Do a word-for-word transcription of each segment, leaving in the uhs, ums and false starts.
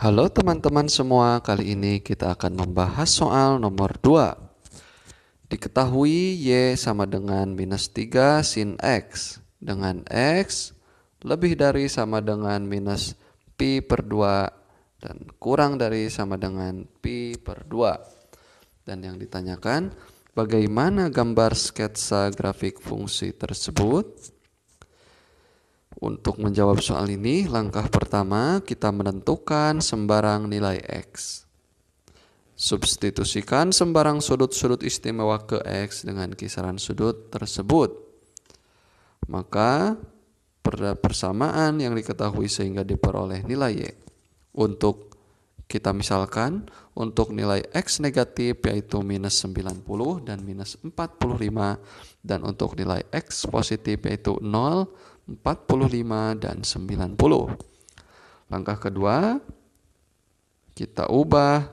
Halo teman-teman semua, kali ini kita akan membahas soal nomor dua. Diketahui Y sama dengan minus tiga sin X, dengan X lebih dari sama dengan minus Pi per dua, dan kurang dari sama dengan Pi per dua. Dan yang ditanyakan, bagaimana gambar sketsa grafik fungsi tersebut? Untuk menjawab soal ini, langkah pertama kita menentukan sembarang nilai X. Substitusikan sembarang sudut-sudut istimewa ke X dengan kisaran sudut tersebut. Maka persamaan yang diketahui sehingga diperoleh nilai Y. Untuk kita misalkan, untuk nilai X negatif yaitu minus sembilan puluh dan minus empat puluh lima. Dan untuk nilai X positif yaitu nol, empat puluh lima dan sembilan puluh. Langkah kedua, kita ubah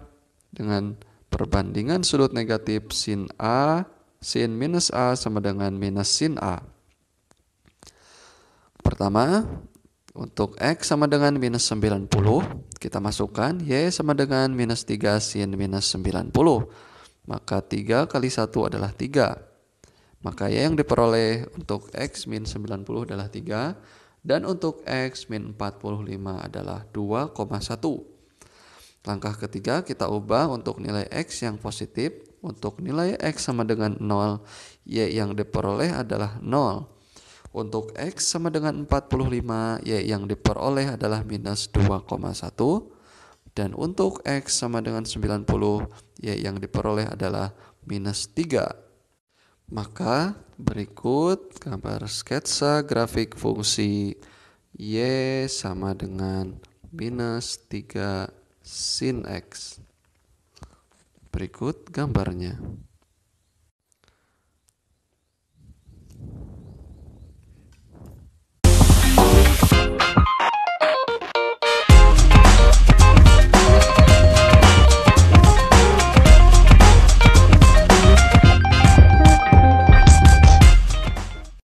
dengan perbandingan sudut negatif sin A, sin minus A sama dengan minus sin A. Pertama, untuk X sama dengan minus sembilan puluh, kita masukkan Y sama dengan minus tiga sin minus sembilan puluh. Maka tiga kali satu adalah tiga. Maka Y yang diperoleh untuk X min sembilan puluh adalah tiga, dan untuk X min empat puluh lima adalah dua koma satu. Langkah ketiga kita ubah untuk nilai X yang positif. Untuk nilai X sama dengan nol, Y yang diperoleh adalah nol. Untuk X sama dengan empat puluh lima, Y yang diperoleh adalah minus dua koma satu. Dan untuk X sama dengan sembilan puluh, Y yang diperoleh adalah minus tiga. Maka berikut gambar sketsa grafik fungsi Y sama dengan minus tiga sin X. Berikut gambarnya.